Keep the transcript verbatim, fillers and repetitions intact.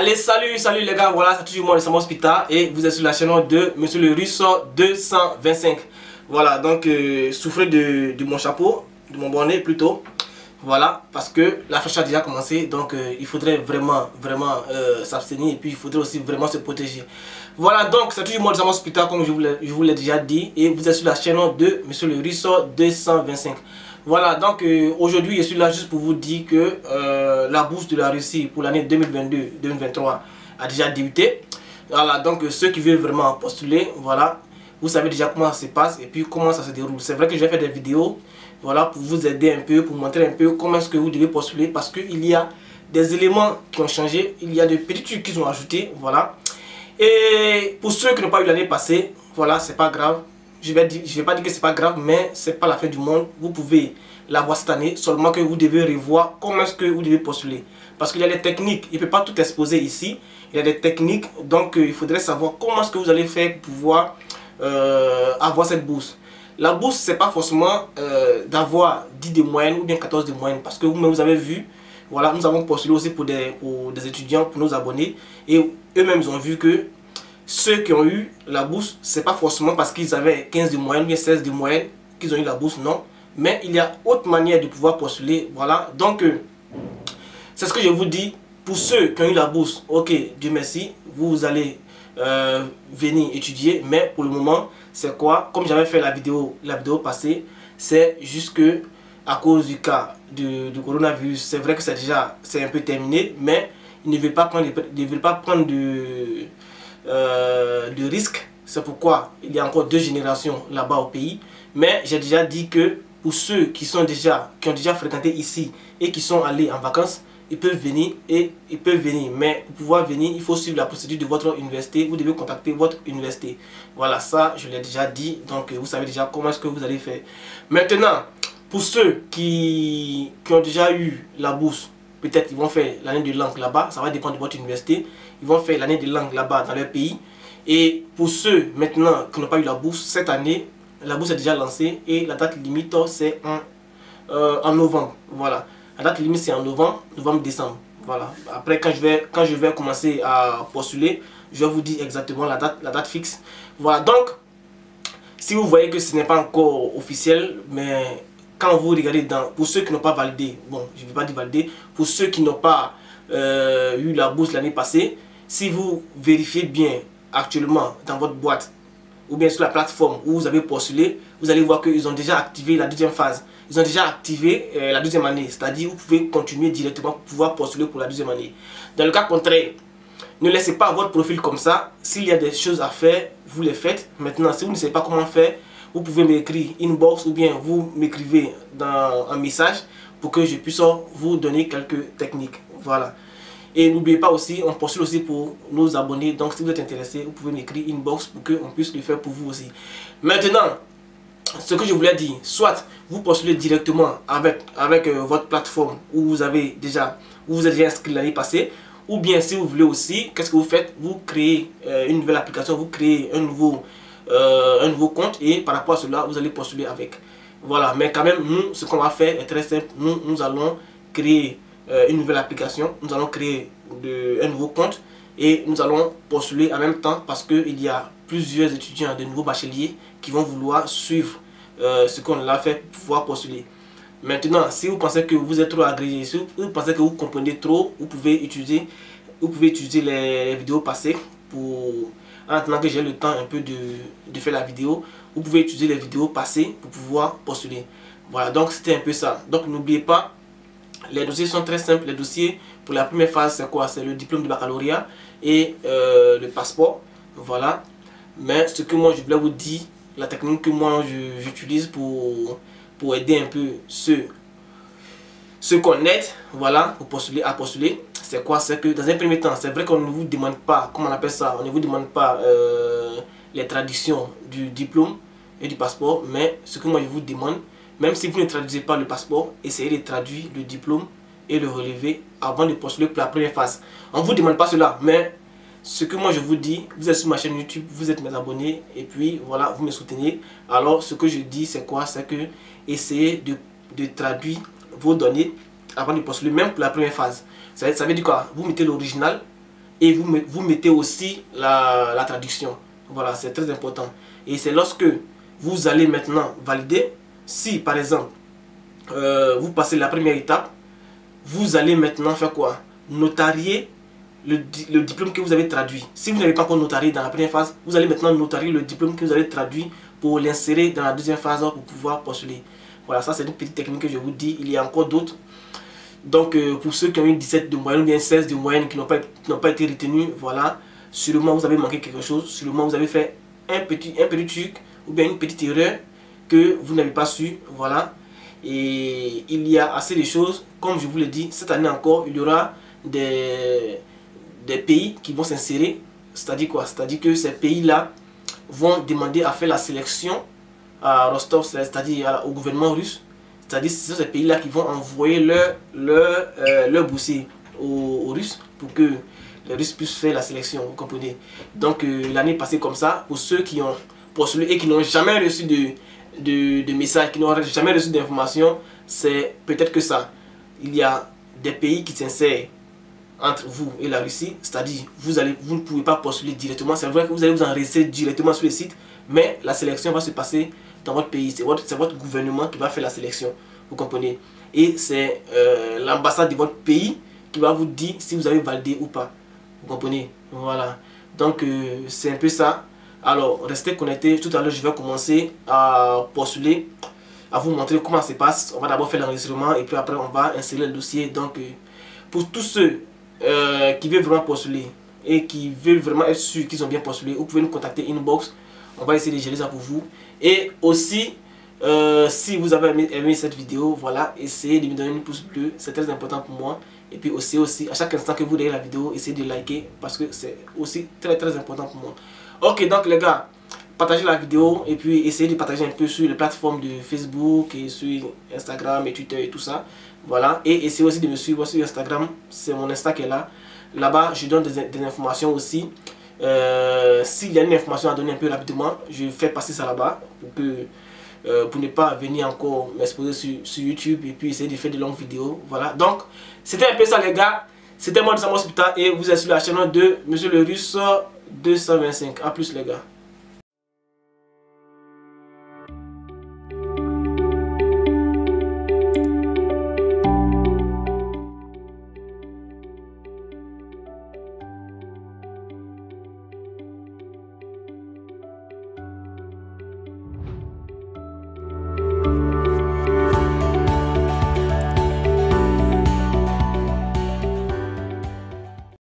Allez, salut, salut les gars, voilà, c'est toujours moi, c'est mon Spita, et vous êtes sur la chaîne de Monsieur le Russe deux cent vingt-cinq. Voilà, donc euh, souffrez de, de mon chapeau, de mon bonnet plutôt. Voilà, parce que la fraîche a déjà commencé, donc euh, il faudrait vraiment, vraiment euh, s'abstenir, et puis il faudrait aussi vraiment se protéger. Voilà, donc c'est toujours moi, c'est mon Spita, comme je vous l'ai déjà dit, et vous êtes sur la chaîne de Monsieur le Russe deux cent vingt-cinq. Voilà, donc euh, aujourd'hui je suis là juste pour vous dire que euh, la bourse de la Russie pour l'année deux mille vingt-deux deux mille vingt-trois a déjà débuté. Voilà, donc euh, ceux qui veulent vraiment postuler, voilà, vous savez déjà comment ça se passe et puis comment ça se déroule. C'est vrai que je vais faire des vidéos, voilà, pour vous aider un peu, pour montrer un peu comment est-ce que vous devez postuler, parce qu'il y a des éléments qui ont changé, il y a des petits trucs qui sont ajoutés, voilà. Et pour ceux qui n'ont pas eu l'année passée, voilà, c'est pas grave. Je vais dire, je vais pas dire que c'est pas grave, mais c'est pas la fin du monde. Vous pouvez l'avoir cette année, seulement que vous devez revoir comment est-ce que vous devez postuler. Parce qu'il y a des techniques, il ne peut pas tout exposer ici. Il y a des techniques, donc euh, il faudrait savoir comment est-ce que vous allez faire pour pouvoir euh, avoir cette bourse. La bourse, c'est pas forcément euh, d'avoir dix de moyenne ou bien quatorze de moyenne. Parce que vous, vous avez vu, voilà, nous avons postulé aussi pour des, pour des étudiants, pour nos abonnés. Et eux-mêmes ont vu que ceux qui ont eu la bourse, c'est pas forcément parce qu'ils avaient quinze de moyenne, bien seize de moyenne qu'ils ont eu la bourse, non. Mais il y a autre manière de pouvoir postuler, voilà. Donc, euh, c'est ce que je vous dis. Pour ceux qui ont eu la bourse, ok, Dieu merci, vous allez euh, venir étudier. Mais pour le moment, c'est quoi? Comme j'avais fait la vidéo, la vidéo passée, c'est juste que à cause du cas du, du coronavirus, c'est vrai que c'est déjà, c'est un peu terminé. Mais ils ne veulent pas prendre, ils ne veulent pas prendre de... Euh, de risque, c'est pourquoi il y a encore deux générations là-bas au pays. Mais j'ai déjà dit que pour ceux qui sont déjà, qui ont déjà fréquenté ici et qui sont allés en vacances, ils peuvent venir et ils peuvent venir. Mais pour pouvoir venir, il faut suivre la procédure de votre université. Vous devez contacter votre université. Voilà, ça je l'ai déjà dit. Donc vous savez déjà comment est-ce que vous allez faire. Maintenant, pour ceux qui, qui ont déjà eu la bourse, peut-être ils vont faire l'année de langue là-bas, ça va dépendre de votre université. Ils vont faire l'année de langue là-bas dans leur pays. Et pour ceux maintenant qui n'ont pas eu la bourse, cette année, la bourse est déjà lancée et la date limite c'est en, euh, en novembre. Voilà, la date limite c'est en novembre, novembre, décembre. Voilà, après quand je vais, quand je vais commencer à postuler, je vais vous dire exactement la date, la date fixe. Voilà, donc si vous voyez que ce n'est pas encore officiel, mais quand vous regardez dans, pour ceux qui n'ont pas validé, bon, je ne vais pas dire validé, pour ceux qui n'ont pas euh, eu la bourse l'année passée, si vous vérifiez bien actuellement dans votre boîte ou bien sur la plateforme où vous avez postulé, vous allez voir qu'ils ont déjà activé la deuxième phase. Ils ont déjà activé euh, la deuxième année, c'est-à-dire vous pouvez continuer directement pour pouvoir postuler pour la deuxième année. Dans le cas contraire, ne laissez pas votre profil comme ça. S'il y a des choses à faire, vous les faites. Maintenant, si vous ne savez pas comment faire, vous pouvez m'écrire inbox ou bien vous m'écrivez dans un message pour que je puisse vous donner quelques techniques. Voilà. Et n'oubliez pas aussi, on postule aussi pour nos abonnés. Donc si vous êtes intéressé, vous pouvez m'écrire inbox pour qu'on puisse le faire pour vous aussi. Maintenant, ce que je voulais dire, soit vous postulez directement avec, avec euh, votre plateforme où vous avez déjà, où vous êtes déjà inscrit l'année passée. Ou bien si vous voulez aussi, qu'est-ce que vous faites? Vous créez euh, une nouvelle application, vous créez un nouveau... Euh, un nouveau compte et par rapport à cela vous allez postuler avec. Voilà, mais quand même nous ce qu'on va faire est très simple. Nous nous allons créer euh, une nouvelle application, nous allons créer de, un nouveau compte et nous allons postuler en même temps, parce que il y a plusieurs étudiants de nouveaux bacheliers qui vont vouloir suivre euh, ce qu'on a fait pour pouvoir postuler. Maintenant, si vous pensez que vous êtes trop agrégé, si vous pensez que vous comprenez trop, vous pouvez utiliser vous pouvez utiliser les, les vidéos passées pour... En attendant que j'ai le temps un peu de, de faire la vidéo, vous pouvez utiliser les vidéos passées pour pouvoir postuler. Voilà, donc c'était un peu ça. Donc n'oubliez pas, les dossiers sont très simples. Les dossiers pour la première phase, c'est quoi? C'est le diplôme de baccalauréat et euh, le passeport. Voilà. Mais ce que moi je voulais vous dire, la technique que moi j'utilise pour, pour aider un peu ceux, ceux qu'on aide, voilà, pour postuler, à postuler. C'est quoi? C'est que dans un premier temps, c'est vrai qu'on ne vous demande pas, comment on appelle ça, on ne vous demande pas euh, les traductions du diplôme et du passeport, mais ce que moi je vous demande, même si vous ne traduisez pas le passeport, essayez de traduire le diplôme et le relever avant de postuler pour la première phase. On ne vous demande pas cela, mais ce que moi je vous dis, vous êtes sur ma chaîne YouTube, vous êtes mes abonnés, et puis voilà, vous me soutenez. Alors ce que je dis, c'est quoi? C'est que essayez de, de traduire vos données avant de postuler, même pour la première phase. Ça veut dire quoi? Vous mettez l'original et vous, vous mettez aussi la, la traduction. Voilà, c'est très important. Et c'est lorsque vous allez maintenant valider, si par exemple, euh, vous passez la première étape, vous allez maintenant faire quoi? Notarier le, le diplôme que vous avez traduit. Si vous n'avez pas encore notarié dans la première phase, vous allez maintenant notarier le diplôme que vous avez traduit pour l'insérer dans la deuxième phase pour pouvoir postuler. Voilà, ça c'est une petite technique que je vous dis, il y a encore d'autres. Donc euh, pour ceux qui ont eu dix-sept de moyenne ou bien seize de moyenne qui n'ont pas, pas été retenus, voilà, sûrement vous avez manqué quelque chose, sûrement vous avez fait un petit, un petit truc ou bien une petite erreur que vous n'avez pas su, voilà. Et il y a assez de choses, comme je vous l'ai dit, cette année encore, il y aura des, des pays qui vont s'insérer, c'est-à-dire quoi? C'est-à-dire que ces pays-là vont demander à faire la sélection à Rostov, c'est-à-dire au gouvernement russe, c'est-à-dire c'est ces pays-là qui vont envoyer leur, leur, euh, leur boursier aux, aux Russes pour que les Russes puissent faire la sélection, vous comprenez? Donc euh, l'année passée comme ça, pour ceux qui ont postulé et qui n'ont jamais reçu de... De, de messages, qui n'auraient jamais reçu d'informations, c'est peut-être que ça. Il y a des pays qui s'insèrent entre vous et la Russie, c'est-à-dire vous, vous ne pouvez pas postuler directement. C'est vrai que vous allez vous enregistrer directement sur le site, mais la sélection va se passer dans votre pays. C'est votre, votre gouvernement qui va faire la sélection, vous comprenez? Et c'est euh, l'ambassade de votre pays qui va vous dire si vous avez validé ou pas, vous comprenez? Voilà, donc euh, c'est un peu ça. Alors, restez connectés. Tout à l'heure, je vais commencer à postuler, à vous montrer comment ça se passe. On va d'abord faire l'enregistrement et puis après, on va insérer le dossier. Donc, euh, pour tous ceux euh, qui veulent vraiment postuler et qui veulent vraiment être sûrs qu'ils ont bien postulé, vous pouvez nous contacter inbox. On va essayer de gérer ça pour vous. Et aussi, euh, si vous avez aimé, aimé cette vidéo, voilà, essayez de me donner une pouce bleu. C'est très important pour moi. Et puis aussi, aussi, à chaque instant que vous voyez la vidéo, essayez de liker parce que c'est aussi très, très important pour moi. Ok, donc les gars, partagez la vidéo et puis essayez de partager un peu sur les plateformes de Facebook et sur Instagram et Twitter et tout ça. Voilà, et essayez aussi de me suivre sur Instagram, c'est mon Insta qui est là. Là-bas, je donne des, des informations aussi. Euh, S'il y a une information à donner un peu rapidement, je fais passer ça là-bas pour, euh, pour ne pas venir encore m'exposer sur, sur YouTube et puis essayer de faire de longues vidéos. Voilà, donc c'était un peu ça les gars. C'était moi de Sam Hospital et vous êtes sur la chaîne de Monsieur le Russe deux cent vingt-cinq. A plus les gars.